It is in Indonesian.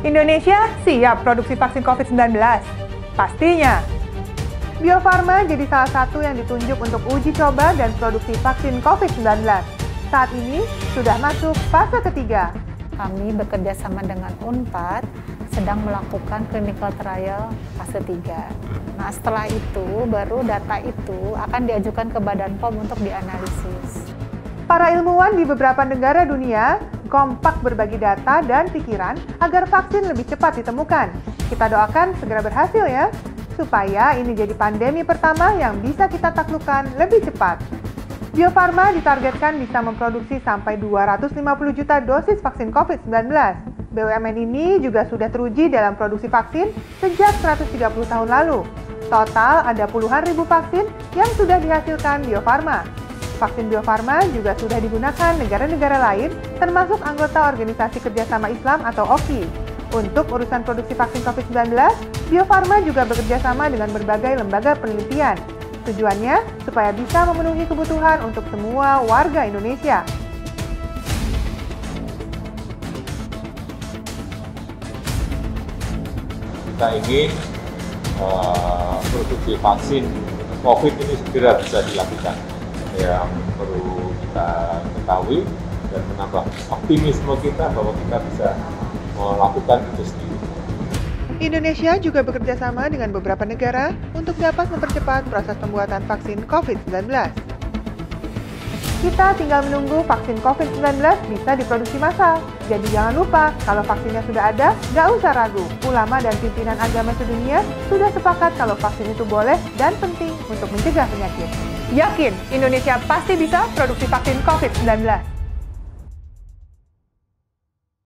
Indonesia siap produksi vaksin COVID-19? Pastinya! Bio Farma jadi salah satu yang ditunjuk untuk uji coba dan produksi vaksin COVID-19. Saat ini sudah masuk fase ketiga. Kami bekerja sama dengan UNPAD sedang melakukan clinical trial fase 3. Nah, setelah itu baru data itu akan diajukan ke Badan POM untuk dianalisis. Para ilmuwan di beberapa negara dunia kompak berbagi data dan pikiran agar vaksin lebih cepat ditemukan. Kita doakan segera berhasil ya, supaya ini jadi pandemi pertama yang bisa kita taklukkan lebih cepat. Bio Farma ditargetkan bisa memproduksi sampai 250 juta dosis vaksin COVID-19. BUMN ini juga sudah teruji dalam produksi vaksin sejak 130 tahun lalu. Total ada puluhan ribu vaksin yang sudah dihasilkan Bio Farma. Vaksin Bio Farma juga sudah digunakan negara-negara lain, termasuk anggota Organisasi Kerjasama Islam atau OKI. Untuk urusan produksi vaksin COVID-19, Bio Farma juga bekerja sama dengan berbagai lembaga penelitian. Tujuannya supaya bisa memenuhi kebutuhan untuk semua warga Indonesia. Kita ingin produksi vaksin COVID ini segera bisa dilakukan. Yang perlu kita ketahui dan menambah optimisme kita bahwa kita bisa melakukan itu sendiri. Indonesia juga bekerja sama dengan beberapa negara untuk dapat mempercepat proses pembuatan vaksin COVID-19. Kita tinggal menunggu vaksin COVID-19 bisa diproduksi massal. Jadi jangan lupa, kalau vaksinnya sudah ada, nggak usah ragu. Ulama dan pimpinan agama sedunia sudah sepakat kalau vaksin itu boleh dan penting untuk mencegah penyakit. Yakin, Indonesia pasti bisa produksi vaksin COVID-19.